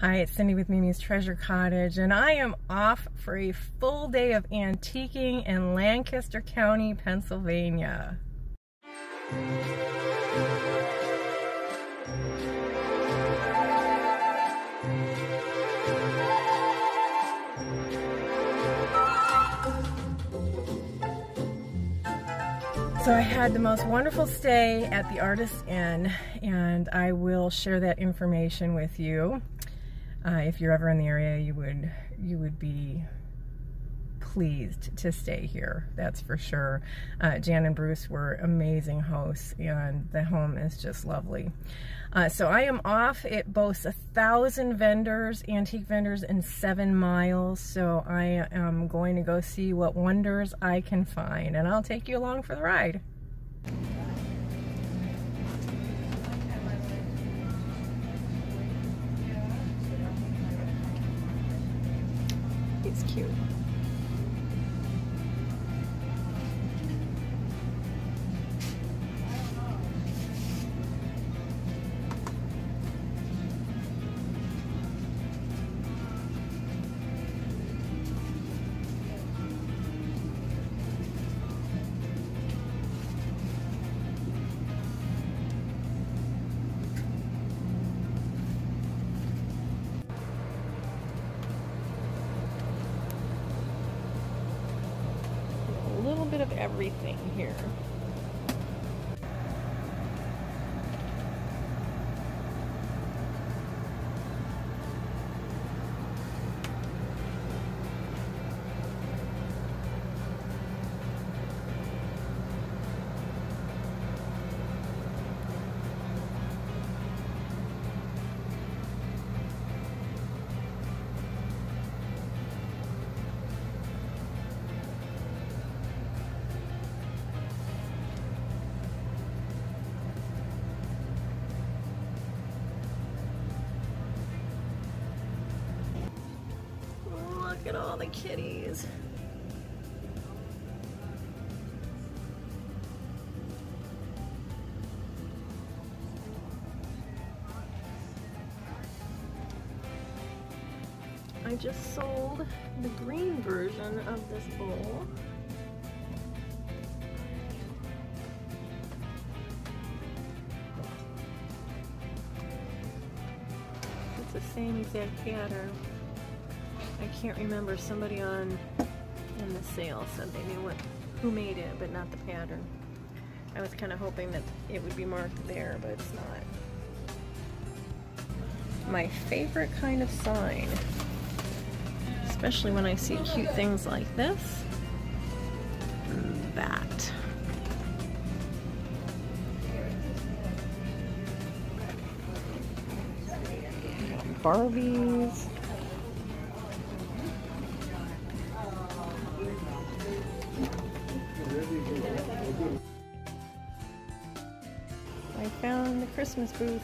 Hi, it's Cindy with Mimi's Treasure Cottage, and I am off for a full day of antiquing in Lancaster County, Pennsylvania. So I had the most wonderful stay at the Artist's Inn, and I will share that information with you. If you're ever in the area, you would be pleased to stay here, that's for sure. Jan and Bruce were amazing hosts, and the home is just lovely. So I am off. It boasts 1,000 vendors, antique vendors, in 7 miles. So I am going to go see what wonders I can find, and I'll take you along for the ride. It's cute. Of everything here. Look at all the kitties. I just sold the green version of this bowl. It's the same exact pattern. I can't remember, somebody in the sale said they knew who made it, but not the pattern. I was kind of hoping that it would be marked there, but it's not. My favorite kind of sign, especially when I see cute things like this, that. Barbies. I found the Christmas booth.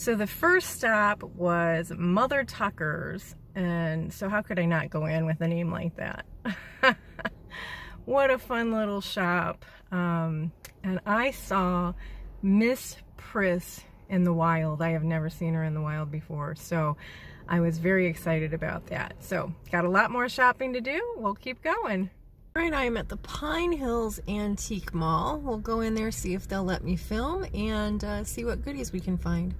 So the first stop was Mother Tucker's, and so how could I not go in with a name like that? What a fun little shop. And I saw Miss Pris in the wild. I have never seen her in the wild before, so I was very excited about that. So got a lot more shopping to do. We'll keep going. All right, I'm at the Pine Hills Antique Mall. We'll go in there, see if they'll let me film, and see what goodies we can find.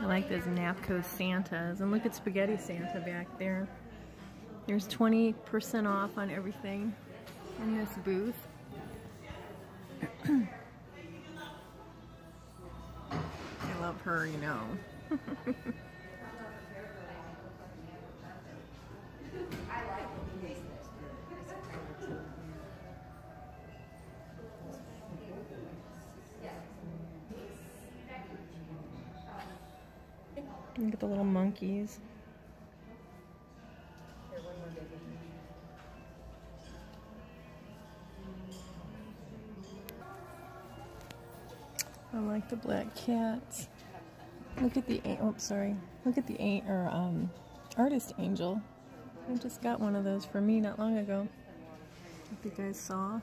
I like those Napco Santas, and look at Spaghetti Santa back there. There's 20% off on everything in this booth. I love her, you know. Look at the little monkeys. I like the black cats. Look at the, oh, sorry. Look at the Artist Angel. I just got one of those for me not long ago. If you guys saw.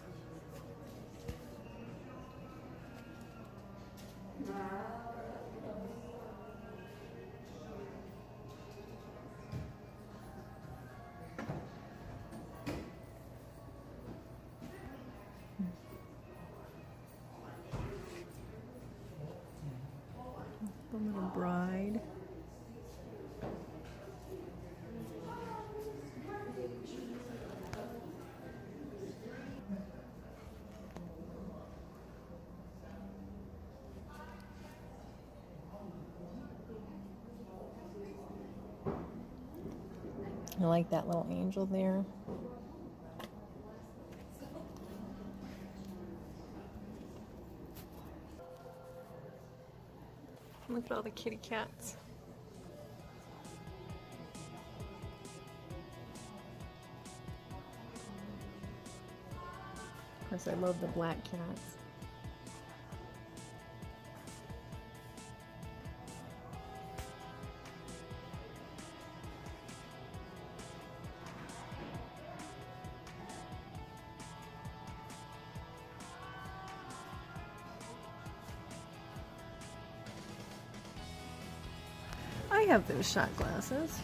The little bride. I like that little angel there. Look at all the kitty cats. Of course, I love the black cats. I have those shot glasses.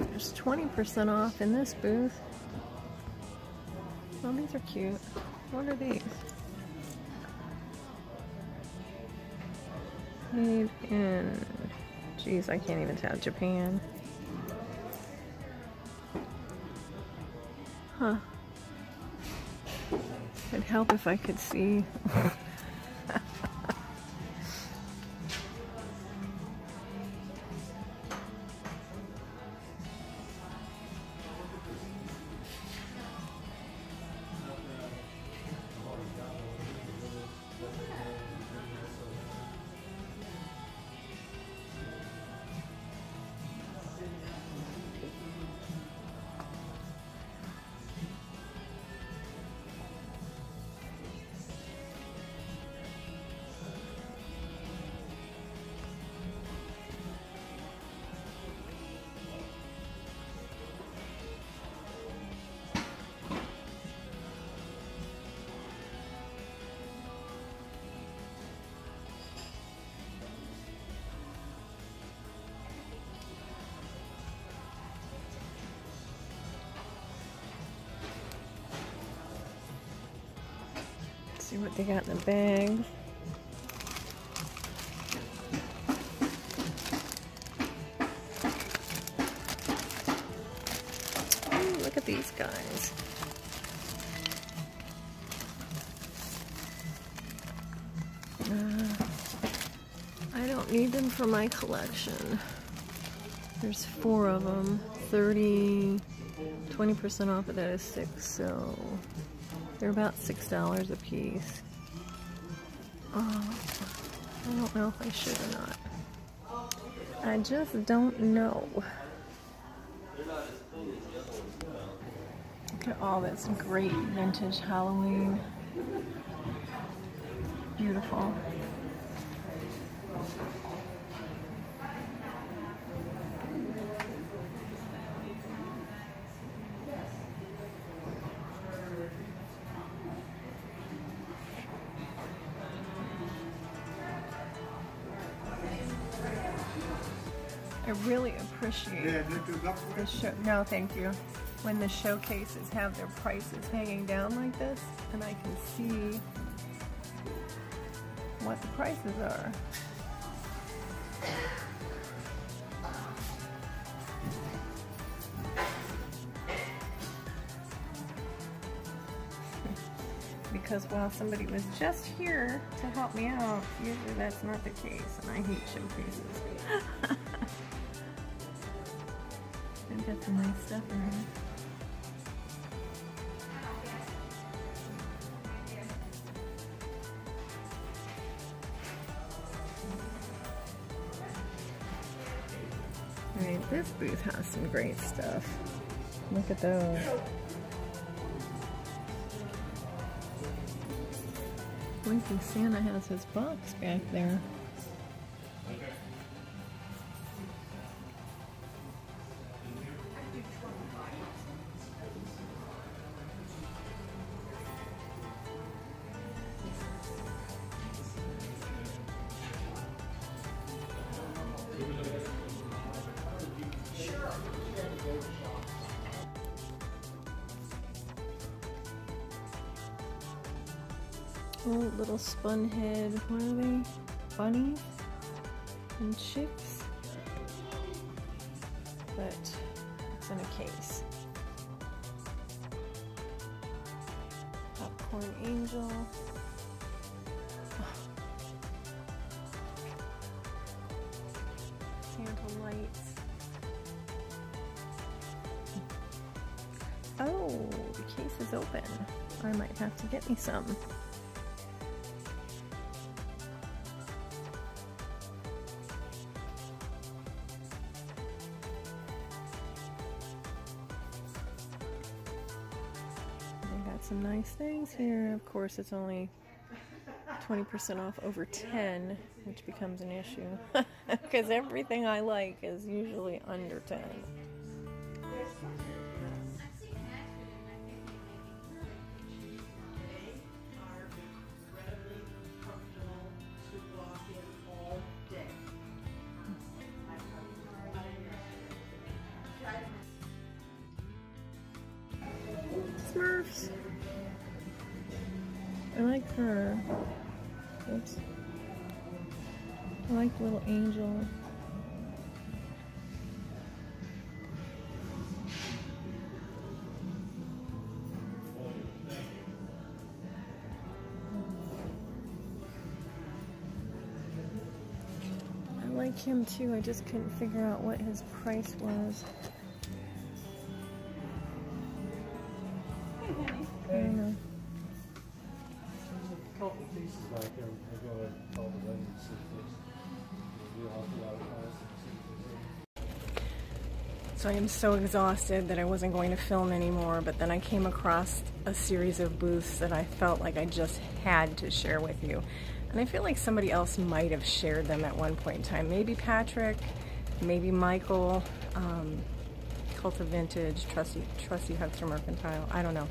There's 20% off in this booth. Oh, these are cute. What are these? Made in, geez, I can't even tell, Japan. Huh. It'd help if I could see. See what they got in the bags. Ooh, look at these guys. I don't need them for my collection. There's four of them. 30, 20% off of that is $6, so they're about $6 a piece. I don't know if I should or not. I just don't know. Look at all this great vintage Halloween. Beautiful. I really appreciate the show. No, thank you. When the showcases have their prices hanging down like this, and I can see what the prices are. Because while somebody was just here to help me out, usually that's not the case, and I hate showcases. We've got some nice stuff in here. Alright, this booth has some great stuff. Look at those. Blinking Santa has his box back there. Oh, little spun head. What are they? Bunnies and chicks. But it's in a case. Popcorn angel. Santa lights. Oh, the case is open. I might have to get me some. Some nice things here. Of course, it's only 20% off over 10, which becomes an issue because everything I like is usually under 10. Smurfs. I like her. Oops. I like the little angel. I like him too. I just couldn't figure out what his price was. So I am so exhausted that I wasn't going to film anymore, but then I came across a series of booths that I felt like I just had to share with you. And I feel like somebody else might have shared them at one point in time. Maybe Patrick, maybe Michael, Cult of Vintage, Trusty Hudson Mercantile, I don't know.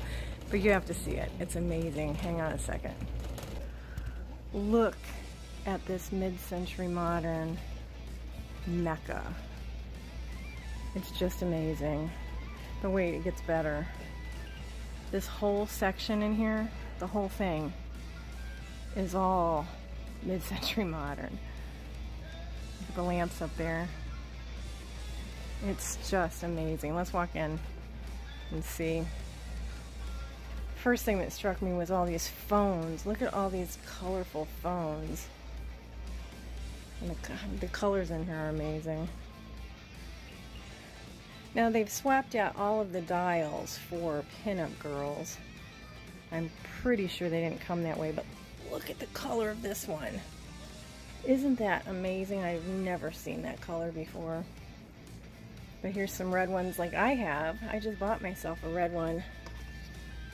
But you have to see it, it's amazing. Hang on a second. Look at this mid-century modern Mecca. It's just amazing. But wait, it gets better. This whole section in here, the whole thing, is all mid-century modern. Look at the lamps up there. It's just amazing. Let's walk in and see. First thing that struck me was all these phones. Look at all these colorful phones. And the colors in here are amazing. Now they've swapped out all of the dials for pinup girls. I'm pretty sure they didn't come that way, but look at the color of this one. Isn't that amazing? I've never seen that color before. But here's some red ones like I have. I just bought myself a red one.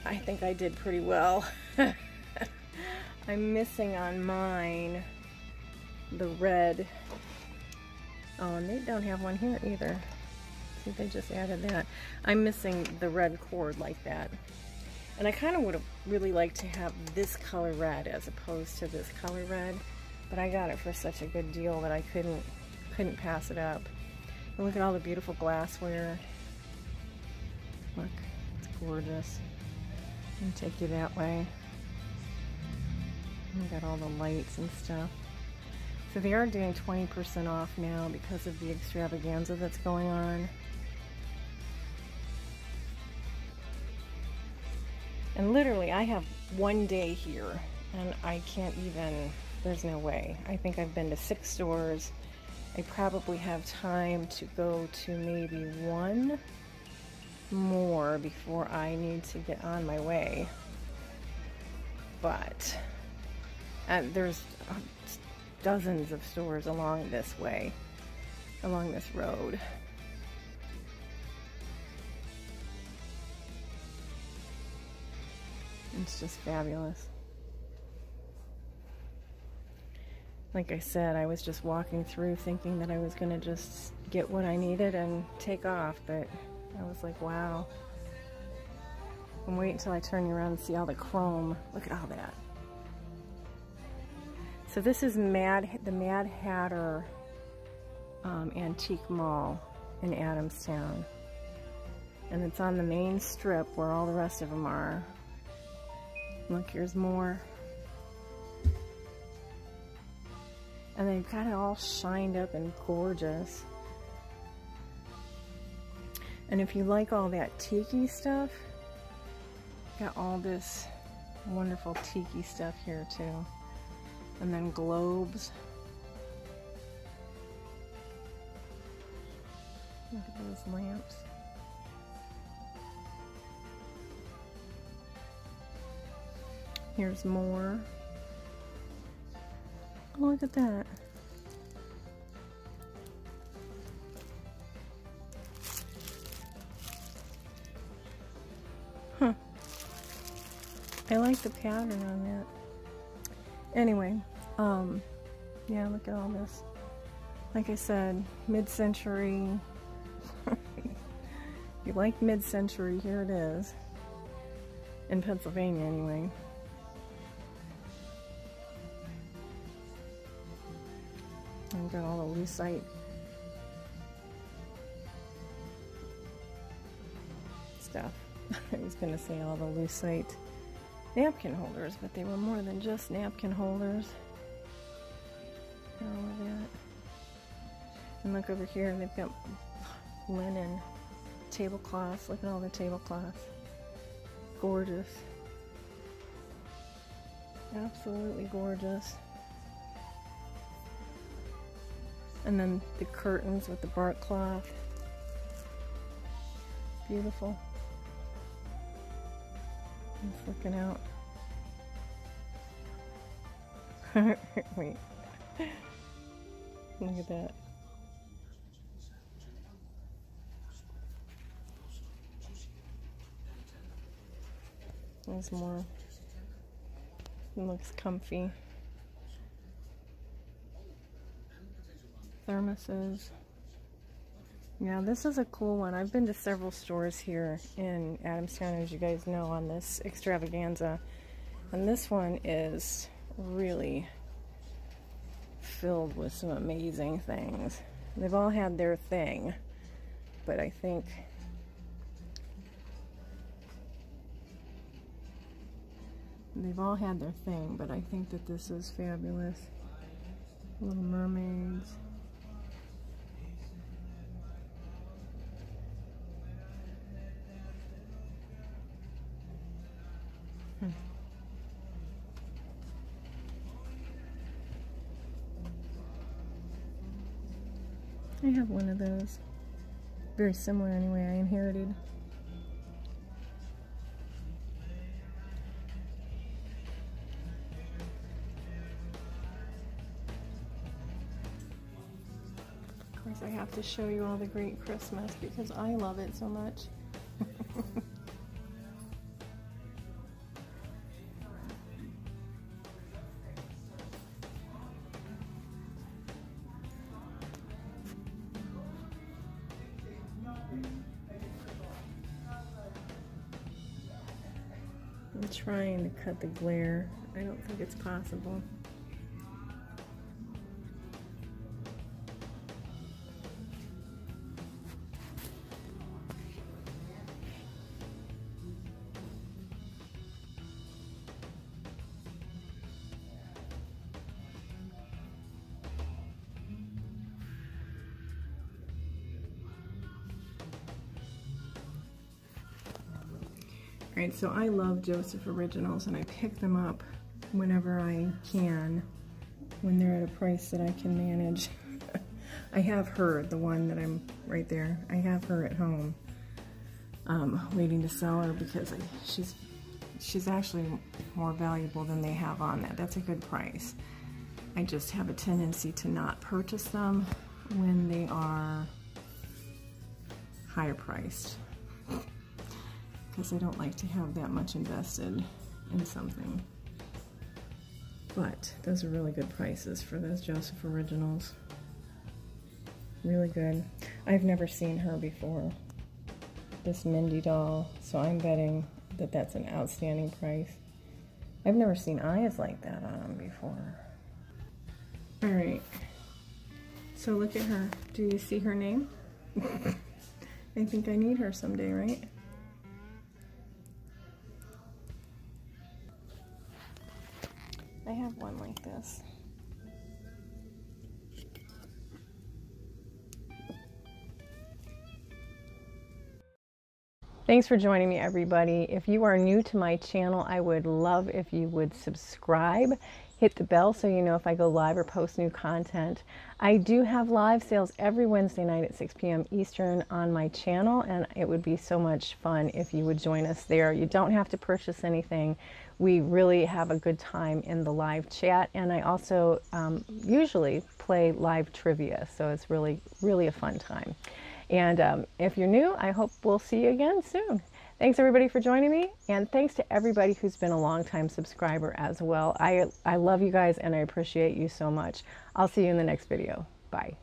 I think I did pretty well. I'm missing on mine the red. Oh, and they don't have one here either. See, they just added that. I'm missing the red cord like that. And I kind of would have really liked to have this color red as opposed to this color red, but I got it for such a good deal that I couldn't pass it up. And look at all the beautiful glassware. Look, it's gorgeous. I'm gonna take you that way. We got all the lights and stuff. So they are doing 20% off now because of the extravaganza that's going on. And literally, I have one day here and I can't even, there's no way. I think I've been to 6 stores. I probably have time to go to maybe 1 more before I need to get on my way. But there's dozens of stores along this way, along this road. It's just fabulous. Like I said, I was just walking through thinking that I was gonna just get what I needed and take off, but I was like, wow. And wait until I turn you around and see all the chrome. Look at all that. So this is the Mad Hatter Antique Mall in Adamstown. And it's on the main strip where all the rest of them are. Look, here's more. And they've got it all shined up and gorgeous. And if you like all that tiki stuff, got all this wonderful tiki stuff here too. And then globes. Look at those lamps. Here's more. Look at that. Huh. I like the pattern on that. Anyway, yeah, look at all this. Like I said, mid-century. If you like mid-century, here it is. In Pennsylvania, anyway. I've got all the lucite stuff. I was going to say all the lucite napkin holders, but they were more than just napkin holders. All of that. And look over here, they've got linen tablecloths. Look at all the tablecloths. Gorgeous. Absolutely gorgeous. And then the curtains with the bark cloth. Beautiful. It's looking out. Wait. Look at that. There's more. It looks comfy. Thermoses. Now this is a cool one. I've been to several stores here in Adamstown, as you guys know, on this extravaganza. And this one is really filled with some amazing things. They've all had their thing, but I think that this is fabulous. Little mermaids. I have one of those. very similar anyway, I inherited. Of course I have to show you all the Great Christmas because I love it so much. I'm trying to cut the glare. I don't think it's possible. Alright, so I love Joseph Originals and I pick them up whenever I can, when they're at a price that I can manage. I have her, the one that I'm right there, I have her at home, waiting to sell her because she's actually more valuable than they have on that. That's a good price. I just have a tendency to not purchase them when they are higher priced, because I don't like to have that much invested in something. But those are really good prices for those Joseph Originals. Really good. I've never seen her before, this Mindy doll, so I'm betting that that's an outstanding price. I've never seen eyes like that on them before. All right, so look at her. Do you see her name? I think I need her someday, right? I have one like this. Thanks for joining me, everybody. If you are new to my channel, I would love if you would subscribe, hit the bell so you know if I go live or post new content. I do have live sales every Wednesday night at 6 p.m. Eastern on my channel, and it would be so much fun if you would join us there. You don't have to purchase anything. We really have a good time in the live chat, and I also usually play live trivia, so it's really, really a fun time. And if you're new, I hope we'll see you again soon. Thanks everybody for joining me, and thanks to everybody who's been a longtime subscriber as well. I love you guys and I appreciate you so much. I'll see you in the next video. Bye.